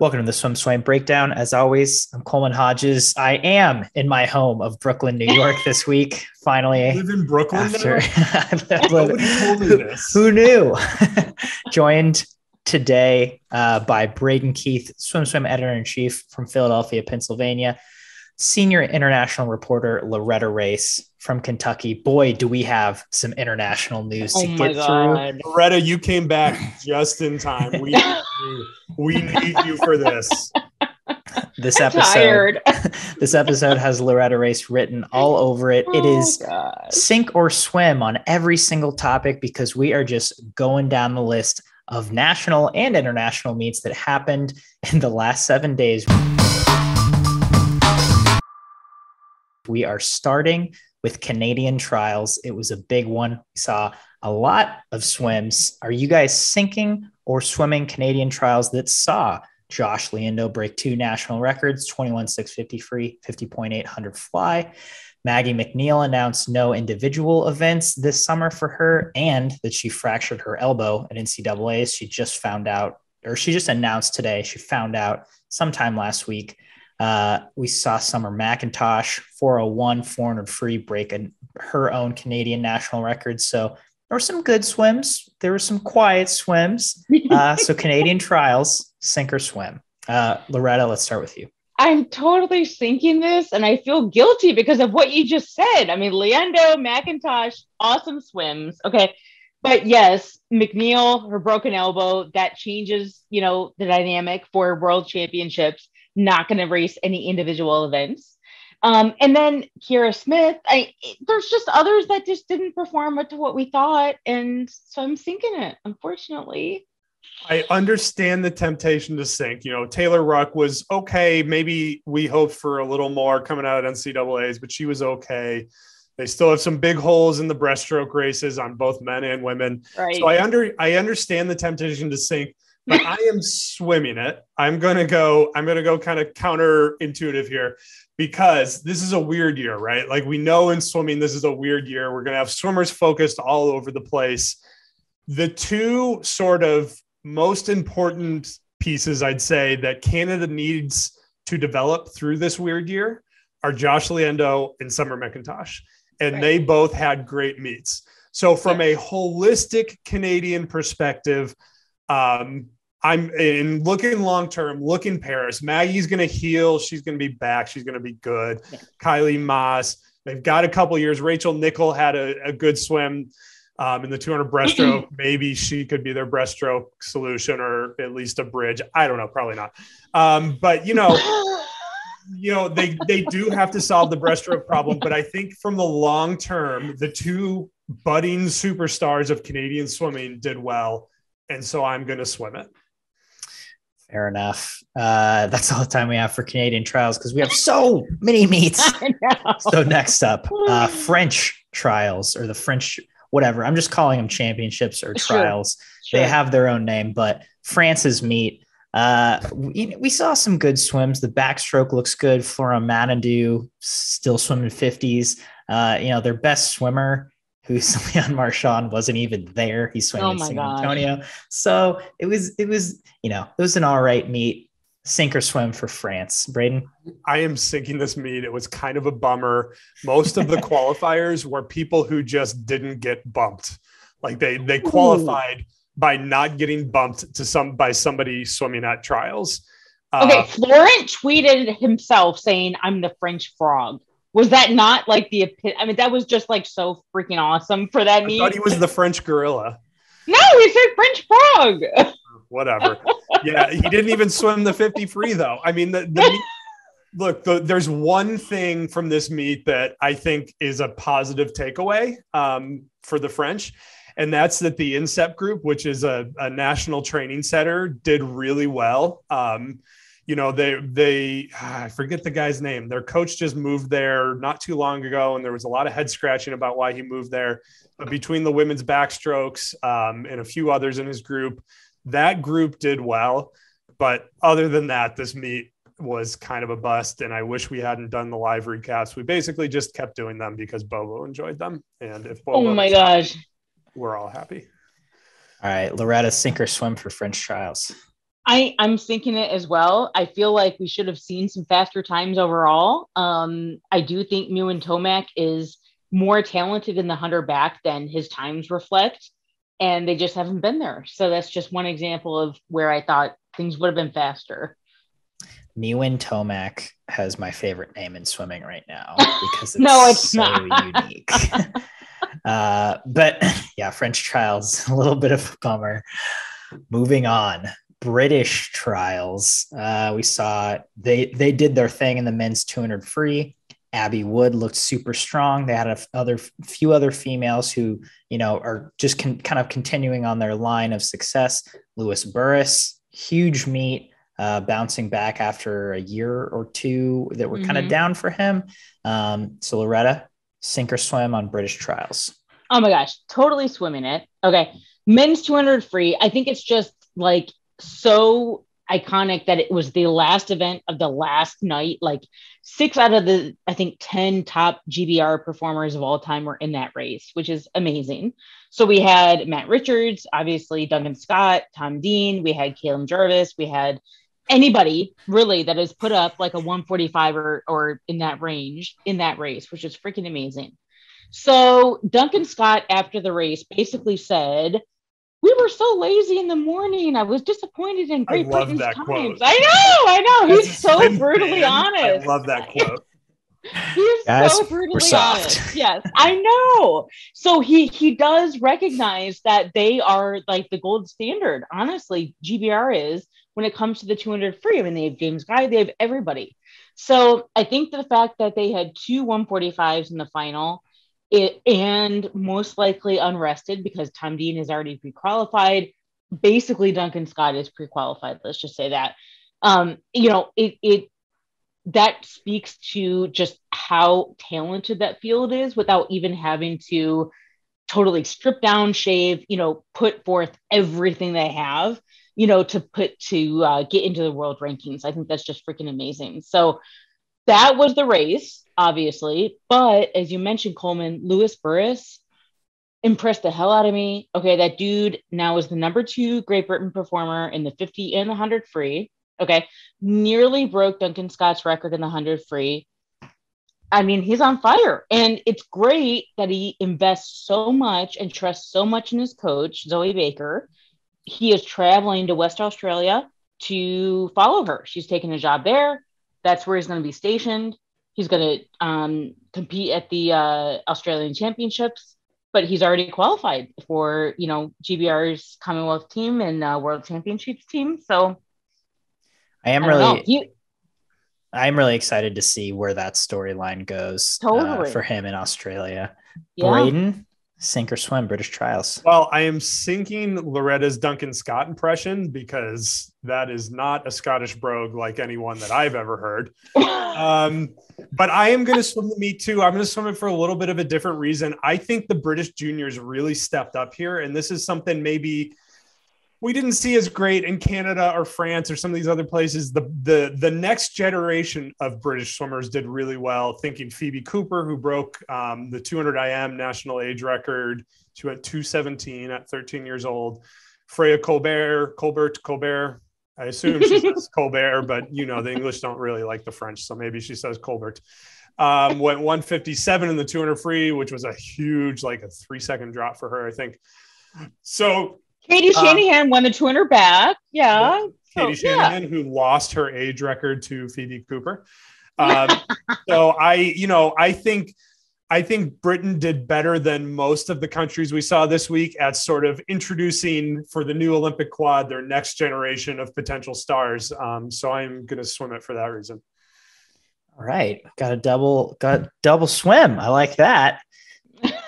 Welcome to the Swim Swam Breakdown. As always, I'm Coleman Hodges. I am in my home of Brooklyn, New York this week. Finally. You live in Brooklyn after, who knew? Joined today by Brayden Keith, Swim Swam Editor-in-Chief from Philadelphia, Pennsylvania. Senior international reporter Loretta Race from Kentucky. Boy, do we have some international news to get through. Loretta, you came back just in time. We need you for this. This episode has Loretta Race written all over it. It is sink or swim on every single topic because we are just going down the list of national and international meets that happened in the last 7 days. We are starting with Canadian trials. It was a big one. We saw a lot of swims. Are you guys sinking or swimming Canadian trials that saw Josh Leando break two national records, 21.650 free, 50.800 fly? Maggie McNeil announced no individual events this summer for her and that she fractured her elbow at NCAAs. She just announced today. She found out sometime last week. We saw Summer McIntosh 401, 400 free break and her own Canadian national record. So there were some good swims. There were some quiet swims. So Canadian trials, sink or swim. Loretta, let's start with you. I'm totally sinking this and I feel guilty because of what you just said. I mean, Leando, McIntosh, awesome swims. Okay. But yes, McNeil, her broken elbow, that changes, the dynamic for world championships. Not going to race any individual events. And then Kira Smith, there's just others that just didn't perform up to what we thought. And so I'm sinking it, unfortunately. I understand the temptation to sink. Taylor Ruck was okay. Maybe we hoped for a little more coming out at NCAAs, but she was okay. They still have some big holes in the breaststroke races on both men and women. Right. So I understand the temptation to sink. But I am swimming it. I'm going to go kind of counterintuitive here because this is a weird year, right? Like we know in swimming, this is a weird year. We're going to have swimmers focused all over the place. The two sort of most important pieces I'd say that Canada needs to develop through this weird year are Josh Leando and Summer McIntosh. And right. They both had great meets. So from a holistic Canadian perspective, I'm in looking long-term, looking Paris, Maggie's going to heal. She's going to be back. She's going to be good. Yeah. Kylie Moss. They've got a couple years. Rachel Nickel had a good swim in the 200 breaststroke. Maybe she could be their breaststroke solution or at least a bridge. I don't know. Probably not. But they do have to solve the breaststroke problem. But I think from the long-term, the two budding superstars of Canadian swimming did well. And so I'm going to swim it. Fair enough. That's all the time we have for Canadian trials because we have so many meets. So next up, French trials or the French, whatever. I'm just calling them championships or trials. Sure. They have their own name, but France's meet. We saw some good swims. The backstroke looks good. Flora Manadou still swimming 50s. Their best swimmer, who's Leon Marchand, wasn't even there. He swam in San Antonio. God. So it was an all right meet, sink or swim for France. Brayden? I am sinking this meet. It was kind of a bummer. Most of the qualifiers were people who just didn't get bumped. Like they qualified by not getting bumped by somebody swimming at trials. Florent tweeted himself saying, "I'm the French frog." Was that not like the that was just like so freaking awesome for that meet. I thought he was the French gorilla. No, he said French frog. Whatever. Yeah, he didn't even swim the 50 free though. I mean, there's one thing from this meet that I think is a positive takeaway for the French, and that's that the INSEP group, which is a national training center, did really well. I forget the guy's name. Their coach just moved there not too long ago, and there was a lot of head scratching about why he moved there. But between the women's backstrokes and a few others in his group, that group did well. But other than that, this meet was kind of a bust, and I wish we hadn't done the live recaps. We basically just kept doing them because Bobo enjoyed them. And if Bobo happy, we're all happy. All right, Loretta, sink or swim for French trials. I'm thinking it as well. I feel like we should have seen some faster times overall. I do think Mewen Tomac is more talented in the 100 back than his times reflect, and they just haven't been there. So that's just one example of where I thought things would have been faster. Mewen Tomac has my favorite name in swimming right now because it's, no, it's so not. Unique. But yeah, French trials, a little bit of a bummer. Moving on. British trials. We saw they did their thing in the men's 200 free. Abby Wood looked super strong. They had a few other females who, you know, are just kind of continuing on their line of success. Lewis Burris, huge meet, bouncing back after a year or two that were kind of down for him. So Loretta, sink or swim on British trials. Oh my gosh, totally swimming it. Okay, men's 200 free. I think it's just like so iconic that it was the last event of the last night. Like 6 out of the, I think 10 top GBR performers of all time were in that race, which is amazing. So we had Matt Richards, obviously Duncan Scott, Tom Dean. We had Caleb Jarvis. We had anybody really that has put up like a 145 or in that range in that race, which is freaking amazing. So Duncan Scott after the race basically said, "We were so lazy in the morning. I was disappointed in Great Britain's times." Quote. I know. He's so brutally honest. I love that quote. He's so brutally honest. Yes, I know. So he does recognize that they are like the gold standard. Honestly, GBR is when it comes to the 200 free. I mean, they have James Guy, they have everybody. So I think the fact that they had two 145s in the final, and most likely unrested because Tom Dean is already pre-qualified. Basically, Duncan Scott is pre-qualified. Let's just say that. You know, it that speaks to just how talented that field is without even having to totally strip down, shave, you know, put forth everything they have, you know, to get into the world rankings. I think that's just freaking amazing. So that was the race. Obviously, but as you mentioned, Coleman, Lewis Burris impressed the hell out of me. Okay, that dude now is the number 2 Great Britain performer in the 50 and the 100 free. Okay, nearly broke Duncan Scott's record in the 100 free. I mean, he's on fire, and it's great that he invests so much and trusts so much in his coach, Zoe Baker. He is traveling to West Australia to follow her. She's taking a job there. That's where he's going to be stationed. He's going to compete at the Australian Championships, but he's already qualified for, you know, GBR's Commonwealth team and World Championships team. So I'm really excited to see where that storyline goes for him in Australia. Yeah. Brayden, sink or swim, British trials. Well, I am sinking Loretta's Duncan Scott impression because that is not a Scottish brogue like anyone that I've ever heard. But I am going to swim the meet too. I'm going to swim it for a little bit of a different reason. I think the British juniors really stepped up here. And this is something maybe we didn't see as great in Canada or France or some of these other places. The next generation of British swimmers did really well. Thinking Phoebe Cooper, who broke the 200 IM national age record. She went 217 at 13 years old. Freya Colbert. I assume she says Colbert, but you know, the English don't really like the French. So maybe she says Colbert. Went 157 in the 200 free, which was a huge, like a 3-second drop for her, I think. So Katie Shanahan won the 200 back. Yeah. Katie Shanahan, who lost her age record to Phoebe Cooper. So I think Britain did better than most of the countries we saw this week at sort of introducing for the new Olympic quad, their next generation of potential stars. So I'm going to swim it for that reason. All right. Got a double swim. I like that.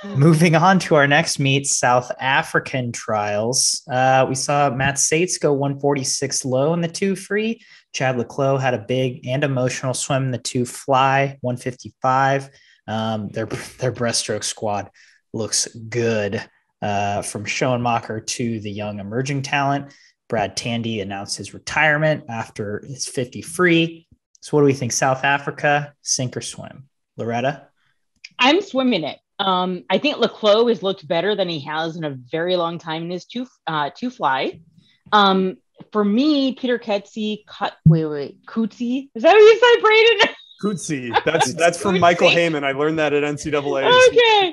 Moving on to our next meet, South African trials. We saw Matt Sates go 146 low in the 2 free. Chad Le Clos had a big and emotional swim in the 2 fly, 155. Their breaststroke squad looks good, from Schoenmacher to the young emerging talent. Brad Tandy announced his retirement after his 50 free. So what do we think? South Africa, sink or swim? Loretta? I'm swimming it. I think Le Clos has looked better than he has in a very long time in his two fly. for me, Pieter Coetzé, Coetzé. Is that what you said, Brayden? Coetzé. That's from Coetzé. Michael Heyman. I learned that at NCAA. Okay.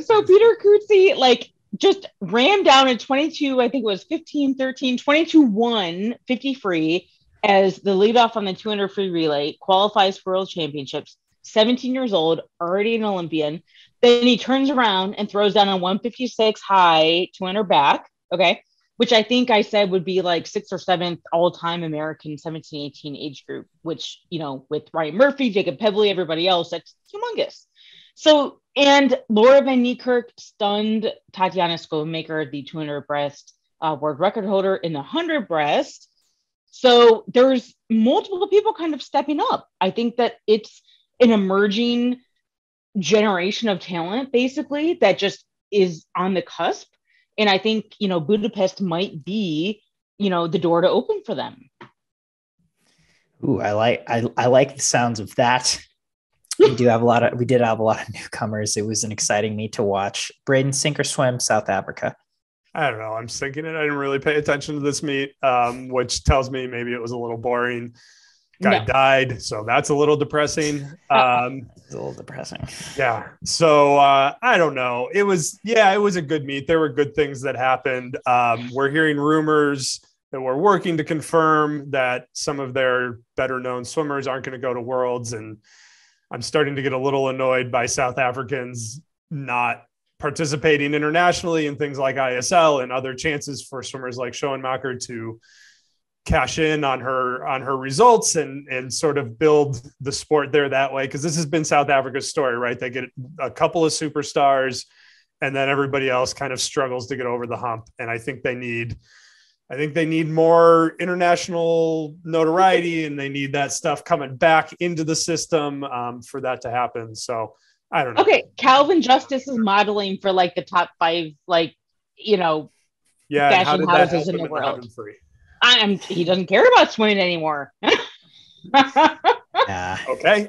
So Pieter Coetzé, like, just rammed down at 22, I think it was 15, 13, 22-1, 50 free as the leadoff on the 200 free relay, qualifies for world championships, 17 years old, already an Olympian. Then he turns around and throws down a 156 high 200 back, okay, which I think I said would be like 6th or 7th all-time American 17-18 age group, which, you know, with Ryan Murphy, Jacob Pevely, everybody else, that's humongous. So, and Laura Van Niekerk stunned Tatiana Schoonmaker, the 200 breast world record holder, in the 100 breast. So there's multiple people kind of stepping up. I think that it's an emerging generation of talent, basically, that just is on the cusp. And I think, you know, Budapest might be, you know, the door to open for them. Ooh, I like the sounds of that. We did have a lot of newcomers. It was an exciting meet to watch. Brayden, sink or swim, South Africa. I don't know. I'm sinking it. I didn't really pay attention to this meet, which tells me maybe it was a little boring. Guy died. So that's a little depressing. It's a little depressing. Yeah. So I don't know. It was a good meet. There were good things that happened. We're hearing rumors that we're working to confirm that some of their better known swimmers aren't going to go to Worlds, and I'm starting to get a little annoyed by South Africans not participating internationally in things like ISL and other chances for swimmers like Schoenmaker to cash in on her results and sort of build the sport there that way. Because this has been South Africa's story, right? They get a couple of superstars and then everybody else kind of struggles to get over the hump. And I think they need more international notoriety, and they need that stuff coming back into the system for that to happen. So I don't know. Okay. Calvin Justice is modeling for like the top 5, like, you know, fashion houses in the world. He doesn't care about swimming anymore. Okay.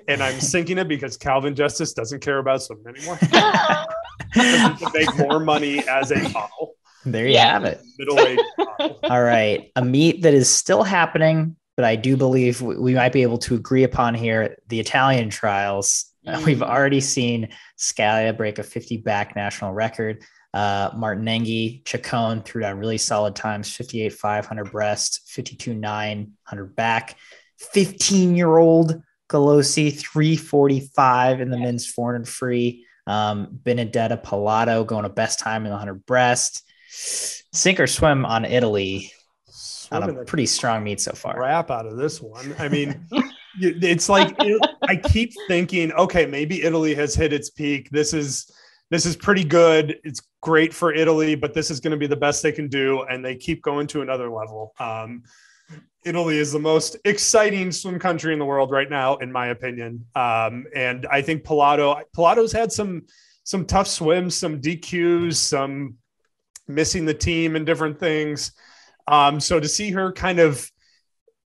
And I'm sinking it because Calvin Justice doesn't care about swimming anymore. To make more money as a model. There you have it. All right. A meet that is still happening, but I do believe we might be able to agree upon here. The Italian trials. We've already seen Scalia break a 50 back national record. Martinenghi, Chacon threw down really solid times, 58.500 breast, 52.900 back. 15-year-old Galosi, 3:45 in the men's 400 free. Benedetta Pilato going to best time in the 100 breast. Sink or swim on Italy on a pretty strong meet so far. Crap out of this one. I mean, it's like I keep thinking, okay, maybe Italy has hit its peak. This is pretty good. It's great for Italy, but this is going to be the best they can do, and they keep going to another level. Italy is the most exciting swim country in the world right now, in my opinion. And I think Pilato's had some tough swims, some DQs, some missing the team and different things. So to see her kind of,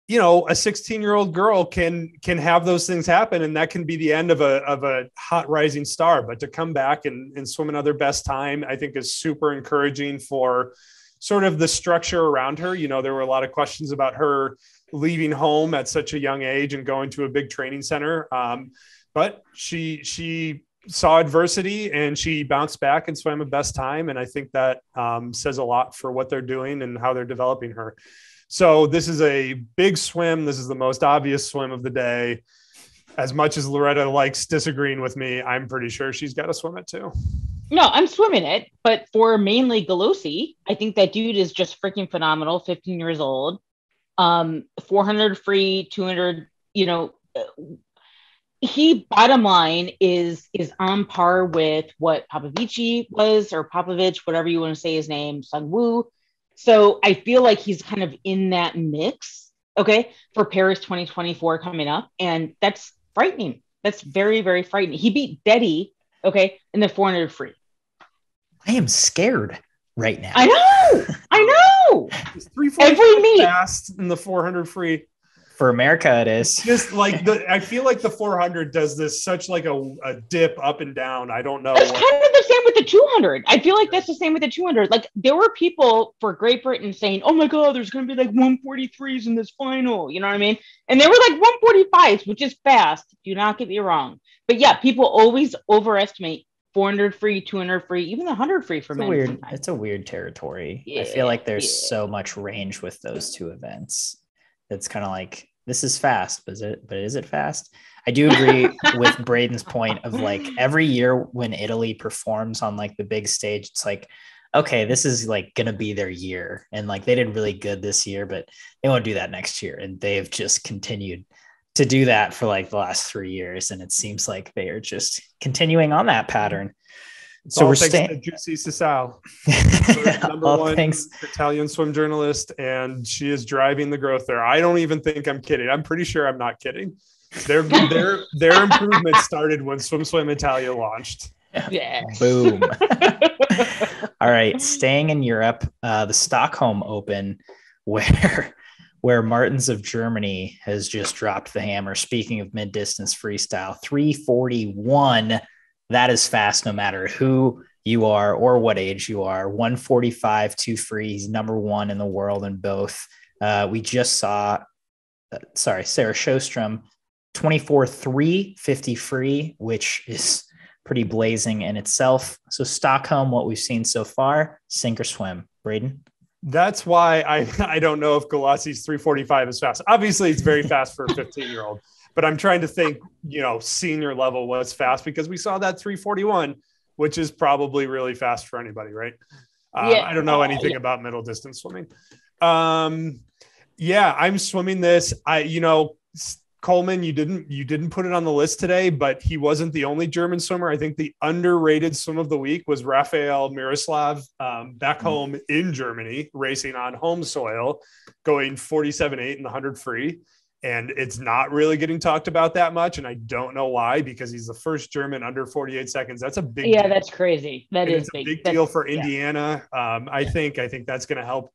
you know, a 16-year-old girl can have those things happen, and that can be the end of a hot rising star, but to come back and swim another best time, I think is super encouraging for sort of the structure around her. You know, there were a lot of questions about her leaving home at such a young age and going to a big training center. But she saw adversity and she bounced back and swam a best time. And I think that says a lot for what they're doing and how they're developing her. So this is a big swim. This is the most obvious swim of the day. As much as Loretta likes disagreeing with me, I'm pretty sure she's got to swim it too. No, I'm swimming it, but for mainly Galosi, I think that dude is just freaking phenomenal. 15 years old, 400 free, 200, you know, he bottom line is on par with what Popovici was, or Popovich, whatever you want to say his name, Sun Woo. So I feel like he's kind of in that mix, okay, for Paris 2024 coming up. And that's frightening. That's very, very frightening. He beat Deddy, okay, in the 400 free. I am scared right now. I know. Every meet. Fast in the 400 free. For America, it is. Just like I feel like the 400 does this such like a dip up and down. I don't know. It's kind of the same with the 200. I feel like that's the same with the 200. Like there were people for Great Britain saying, "Oh my God, there's going to be like 143s in this final." You know what I mean? And they were like 145s, which is fast. Do not get me wrong. But yeah, people always overestimate 400 free, 200 free, even the 100 free for men. It's a weird territory. Yeah, I feel like there's so much range with those two events. That's kind of like, this is fast, but is it fast? I do agree with Brayden's point of like every year when Italy performs on like the big stage, it's like, okay, this is like going to be their year. And like, they did really good this year, but they won't do that next year. And they've just continued to do that for like the last 3 years. And it seems like they are just continuing on that pattern. It's so we're staying Juicy Sisal, number one Italian swim journalist, and she is driving the growth there. I don't even think I'm kidding. I'm pretty sure I'm not kidding. Their improvement started when Swim Italia launched. Yeah. Boom. All right. Staying in Europe, the Stockholm Open, where Martins of Germany has just dropped the hammer. Speaking of mid-distance freestyle, 3:41. That is fast no matter who you are or what age you are. 1:45, 2 free. He's number one in the world in both. We just saw, Sarah Sjostrom, 24:3, 50 free, which is pretty blazing in itself. So Stockholm, what we've seen so far, sink or swim. Brayden? That's why I don't know if Galasi's 3:45 is fast. Obviously, it's very fast for a 15-year-old. But I'm trying to think, senior level was fast because we saw that 3:41, which is probably really fast for anybody, right? I don't know anything about middle distance swimming. I'm swimming this. Coleman, you didn't put it on the list today, but he wasn't the only German swimmer. I think the underrated swim of the week was Raphael Miroslav back home in Germany, racing on home soil, going 47.8 in the 100 free. And it's not really getting talked about that much. And I don't know why, because he's the first German under 48 seconds. That's a big deal. That's crazy. It's a big deal for Indiana. Yeah. I think that's going to help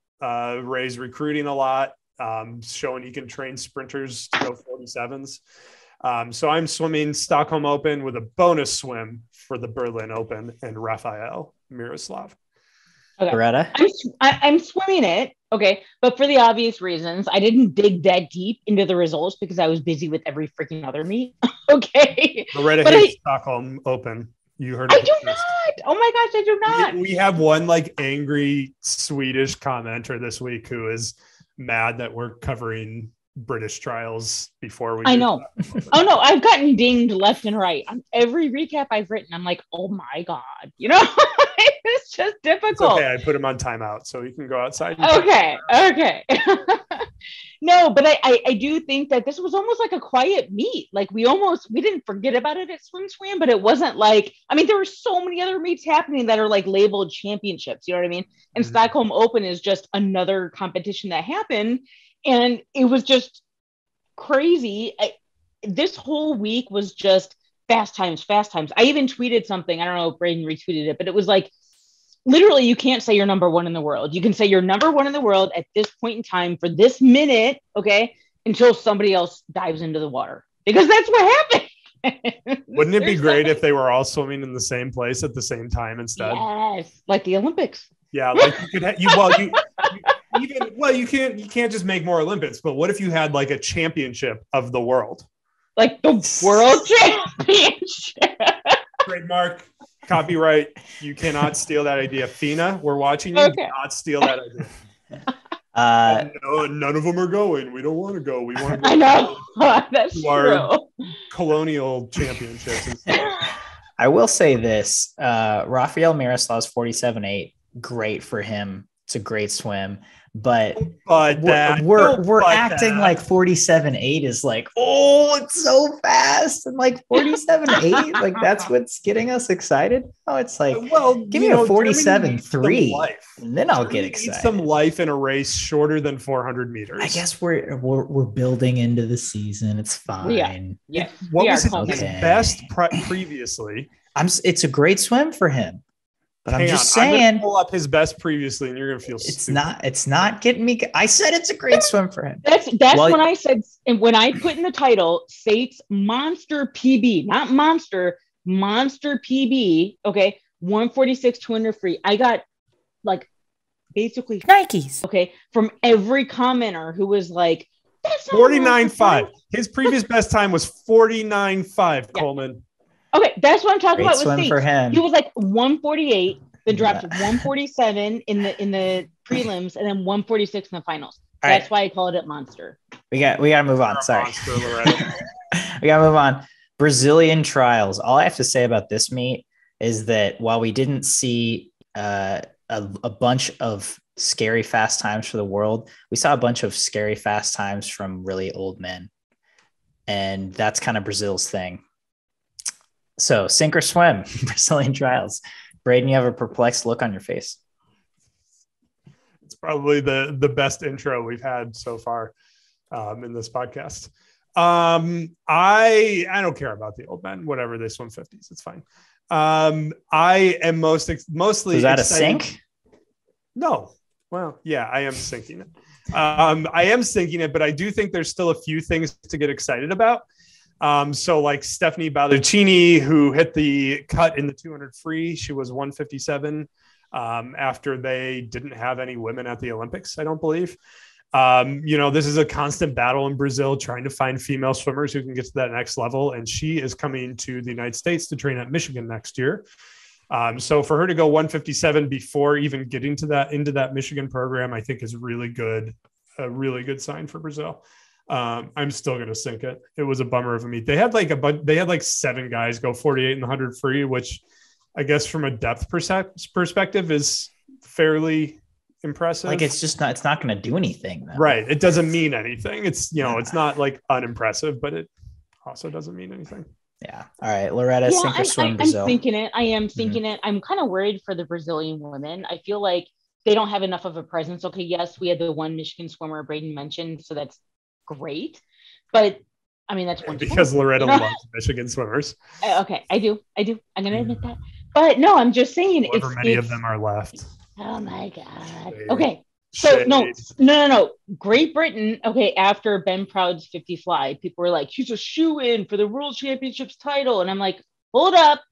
raise recruiting a lot, showing he can train sprinters to go 47s. So I'm swimming Stockholm Open with a bonus swim for the Berlin Open and Raphael Miroslav. Okay. Loretta? I'm swimming it. Okay. But for the obvious reasons, I didn't dig that deep into the results because I was busy with every freaking other meet. Okay. Loretta hates Stockholm Open. You heard it. I do not. Oh my gosh, I do not. We have one like angry Swedish commenter this week who is mad that we're covering British trials before we. I know. Oh no, I've gotten dinged left and right. On every recap I've written, I'm like, oh my God, It's just difficult. It's okay, I put him on timeout, so you can go outside. Okay. No, but I do think that this was almost like a quiet meet. Like we didn't forget about it at Swim, but it wasn't like, there were so many other meets happening that are like labeled championships. You know what I mean? And Stockholm Open is just another competition that happened. And it was just crazy. This whole week was just fast times. I even tweeted something. I don't know if Brayden retweeted it, but it was like, literally, you can't say you're number one in the world. You can say you're number one in the world at this point in time for this minute, okay, until somebody else dives into the water, because that's what happened. Wouldn't it be great if they were all swimming in the same place at the same time instead? Yes, like the Olympics. Yeah, like you could you can't just make more Olympics, but what if you had like a championship of the world? Like the world championship. Trademark. Copyright. You cannot steal that idea. Fina, we're watching you. Okay. Do not steal that idea. No, none of them are going. We don't want to go. We want to go. I know. That's true. Our colonial championships and stuff. I will say this. Raphael Miroslav's 47.8. Great for him. It's a great swim. But we're acting like 47.8 is like, oh, it's so fast, and like 47.8, like that's what's getting us excited. Oh, it's like, well, give me a 47.3, and then I'll get excited. Some life in a race shorter than 400 meters. I guess we're building into the season. It's fine. Yeah. What was his best previously? It's a great swim for him. But I'm just saying, I'm gonna pull up his best previously, and you're gonna feel it's stupid. It's not getting me. I said it's a great swim for him. That's well, when I said, and when I put in the title, States Monster PB, not monster, monster PB. Okay, 146 200 free. I got like basically Nikes. Okay, from every commenter who was like, that's 49.5. His previous best time was 49.5. Yeah. Coleman. Okay, that's what I'm talking about with States. He was like 148, then dropped to 147 in the prelims, and then 146 in the finals. All that's right. Why I called it monster. We got to move on. Sorry. Monster, we got to move on. Brazilian trials. All I have to say about this meet is that while we didn't see a bunch of scary fast times for the world, we saw a bunch of scary fast times from really old men. And that's kind of Brazil's thing. So sink or swim, Brazilian trials. Brayden, you have a perplexed look on your face. It's probably the best intro we've had so far in this podcast. I don't care about the old men, whatever, they swim 50s. It's fine. I am mostly. Is that excited. A sink? No. Well, yeah, I am sinking it. But I do think there's still a few things to get excited about. So like Stephanie Balducini, who hit the cut in the 200 free, she was 157 after they didn't have any women at the Olympics, I don't believe. This is a constant battle in Brazil trying to find female swimmers who can get to that next level. And she is coming to the United States to train at Michigan next year. So for her to go 157 before even getting to into that Michigan program, I think is really good, a really good sign for Brazil. I'm still going to sink it. It was a bummer of a meet. They had like seven guys go 48 and 100 free, which I guess from a depth perspective is fairly impressive. Like it's not going to do anything. Though. Right. It doesn't mean anything. It's, it's not like unimpressive, but it also doesn't mean anything. Yeah. All right. Loretta, sink or swim Brazil. I'm thinking it. I am thinking it. I'm kind of worried for the Brazilian women. I feel like they don't have enough of a presence. Okay. Yes. We had the one Michigan swimmer Brayden mentioned. So that's great, but I mean that's one because swim. Loretta loves Michigan swimmers. Okay, I do. I'm gonna admit that, but no, I'm just saying. However many of them are left. Oh my god. Shade. Okay, so Shade. No. Great Britain. Okay, after Ben Proud's 50 fly, people were like, "She's a shoo-in for the World Championships title," and I'm like, "Hold up,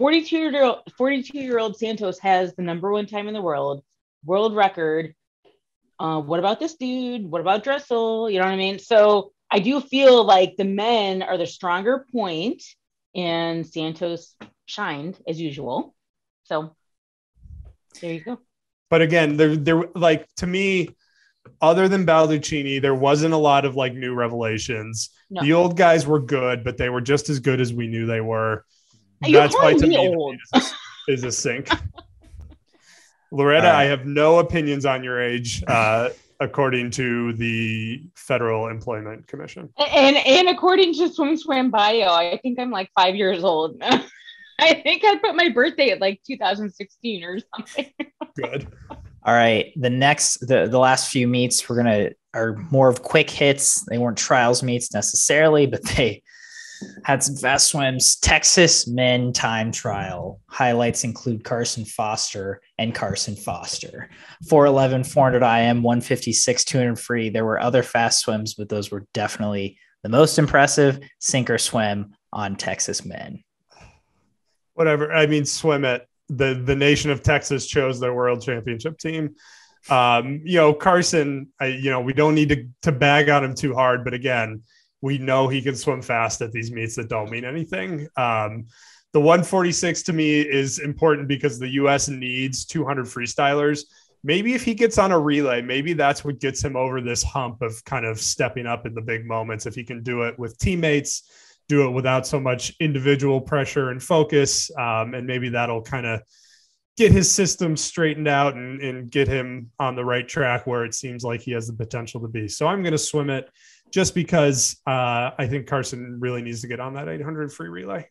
42-year-old Santos has the number one time in the world record." What about this dude? What about Dressel? You know what I mean? So I do feel like the men are the stronger point, and Santos shined as usual. So there you go. But again, there like to me, other than Balducini, there wasn't a lot of like new revelations. No. The old guys were good, but they were just as good as we knew they were. That's why to me old. Is a sink. Loretta, I have no opinions on your age, according to the Federal Employment Commission. And according to Swim Bio, I think I'm like 5 years old. I think I put my birthday at like 2016 or something. Good. All right. The last few meets are more of quick hits. They weren't trials meets necessarily, but they had some fast swims. Texas men time trial highlights include Carson Foster 411 400 IM 156 200 free. There were other fast swims, but those were definitely the most impressive. Sink or swim on Texas men. Whatever. I mean, swim it. The nation of Texas chose their world championship team. Carson, we don't need to bag on him too hard, but again, we know he can swim fast at these meets that don't mean anything. The 146 to me is important because the U.S. needs 200 freestylers. Maybe if he gets on a relay, maybe that's what gets him over this hump of kind of stepping up in the big moments. If he can do it with teammates, do it without so much individual pressure and focus, and maybe that'll kind of get his system straightened out and get him on the right track where it seems like he has the potential to be. So I'm going to swim it. Just because I think Carson really needs to get on that 800 free relay.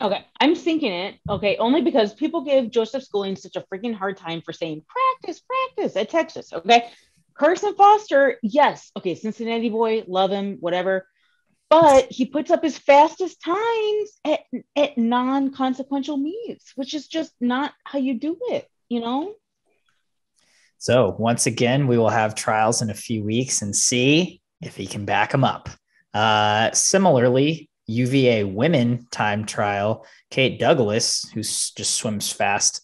Okay, I'm thinking it. Okay, only because people give Joseph Schooling such a freaking hard time for saying practice at Texas. Okay, Carson Foster, yes. Okay, Cincinnati boy, love him, whatever. But he puts up his fastest times at non-consequential meets, which is just not how you do it, you know? So once again, we will have trials in a few weeks and see if he can back them up. Similarly, UVA women time trial, Kate Douglas, who just swims fast,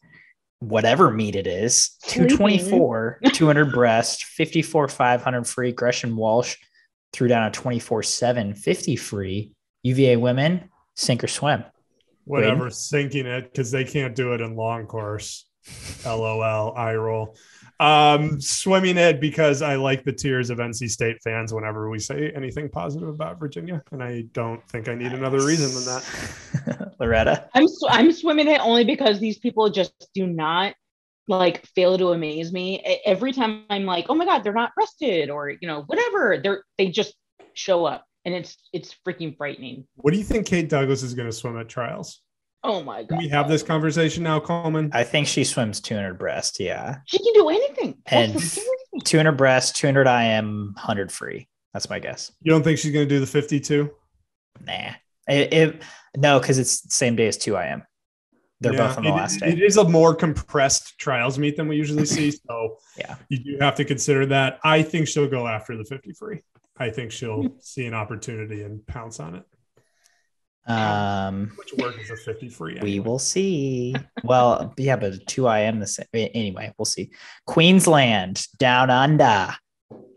whatever meet it is, 224, 200 breast, 54, 500 free. Gresham Walsh threw down a 24-7, 50 free. UVA women, sink or swim. Whatever, Braden? Sinking it, because they can't do it in long course. LOL, eye roll. Swimming it, because I like the tears of NC State fans whenever we say anything positive about Virginia, and I don't think I need another reason than that. Loretta? I'm swimming it only because these people just do not, like, fail to amaze me. Every time I'm like, oh my God, they're not rested, or, you know, whatever. They just show up, and it's freaking frightening. What do you think Kate Douglas is going to swim at trials? Oh my God. Can we have this conversation now, Coleman? I think she swims 200 breast. Yeah. She can do anything. And 200 breast, 200 IM, 100 free. That's my guess. You don't think she's going to do the 52? Nah. No, because it's the same day as 2 IM. They're both on the last day. It is a more compressed trials meet than we usually see. So yeah, you do have to consider that. I think she'll go after the 50 free. I think she'll see an opportunity and pounce on it. Which work is a 50 free? Anyway. We will see. Well, yeah, but 2 IM the same. Anyway, we'll see. Queensland, down under.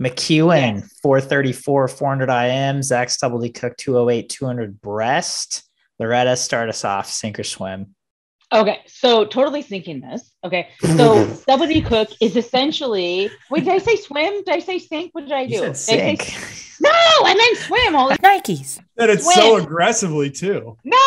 McKeown, 434, 400 IM. Zach Stubblety-Cook, 208, 200 breast. Loretta, start us off, sink or swim. Okay, so totally sinking this. Okay, so Stubblety-Cook is essentially. Wait, did I say swim? Did I say sink? What did I do? You said sink. No, and then swim all the Nikes. That it's swim. So aggressively too. No,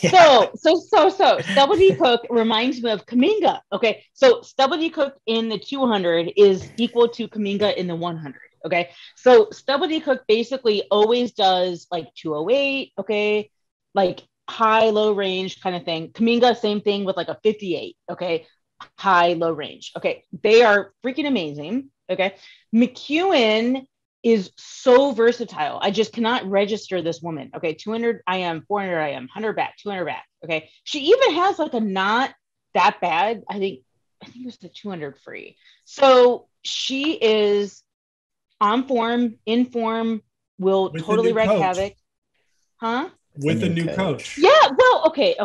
yeah. So Stubblety-Cook reminds me of Kuminga. Okay, so Stubblety-Cook in the 200 is equal to Kuminga in the 100. Okay, so Stubblety-Cook basically always does like 208. Okay, like high low range kind of thing. Kuminga, same thing with like a 58. Okay, high low range. Okay, they are freaking amazing. Okay, McKeown is so versatile. I just cannot register this woman. Okay, 200 IM, 400 IM, 100 back, 200 back. Okay, she even has like a not that bad. I think it was the 200 free. So she is on form, in form, will with totally wreck coach. Havoc, huh? With a new coach. Yeah. Well, okay.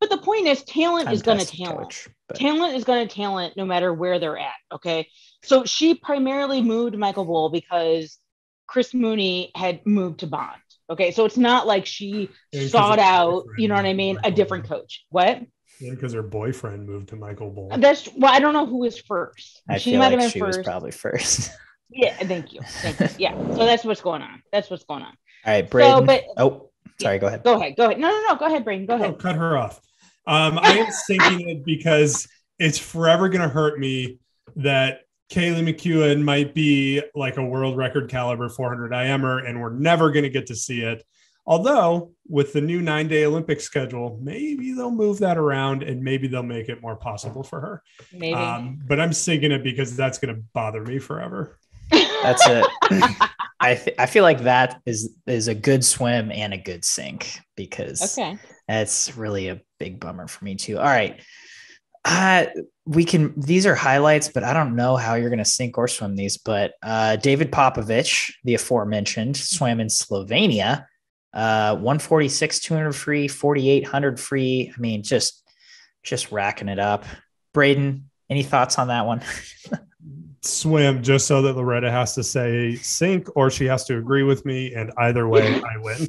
But the point is talent is going to talent. Talent is going to talent no matter where they're at. Okay. So she primarily moved Michael Boyle because Chris Mooney had moved to Bond. Okay. So it's not like she sought out, you know what I mean? A different coach. What? Yeah, because her boyfriend moved to Michael Boyle. That's I don't know who was first. She might have been first. Was probably first. Yeah. Thank you. Yeah. So that's what's going on. All right. Brayden. Sorry, go ahead. Go ahead. No. Go ahead, Brayden. Go ahead. Cut her off. I am thinking it because it's forever going to hurt me that Kaylee McKeown might be like a world record caliber 400 IM-er, and we're never going to get to see it. Although with the new 9-day Olympic schedule, maybe they'll move that around and maybe they'll make it more possible for her. Maybe. But I'm thinking it because that's going to bother me forever. That's it. I feel like that is a good swim and a good sink because that's really a big bummer for me too. All right. These are highlights, but I don't know how you're going to sink or swim these, but David Popovich, the aforementioned, swam in Slovenia, 146, 200 free, 4,800 free. I mean, just racking it up. Brayden, any thoughts on that one? Swim just so that Loretta has to say sink or she has to agree with me, and either way I win.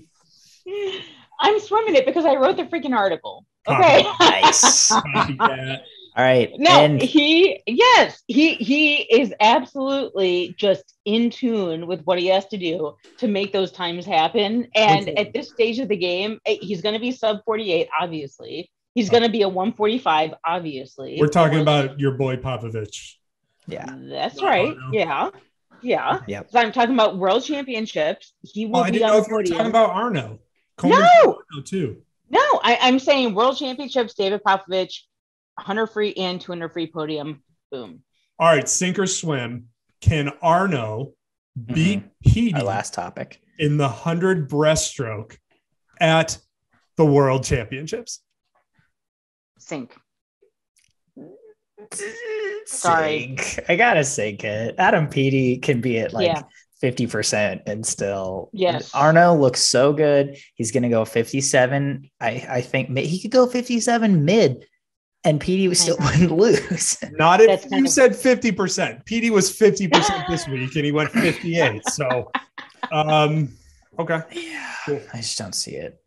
I'm swimming it because I wrote the freaking article. Okay. Nice. Yeah. All right. No, and he is absolutely just in tune with what he has to do to make those times happen. And at this stage of the game, he's going to be sub 48, obviously. He's going to be a 145, obviously. We're talking about your boy Popovich. Yeah, that's right. Yeah. So I'm talking about world championships. He will be on the podium. I didn't know if you were talking about Arno. I'm saying world championships. David Popovich, 100 free and 200 free podium. Boom. All right, sink or swim. Can Arno beat Petey, our last topic, in the 100 breaststroke at the World Championships. Sink. Sorry. Sink. I gotta sink it. Adam Petey can be at 50% and still. Yes. Arno looks so good. He's gonna go 57. I think he could go 57 mid. And Petey was still wouldn't lose. Not if that's you said 50%. Petey was 50% this week, and he went 58. So, okay. Yeah, cool. I just don't see it.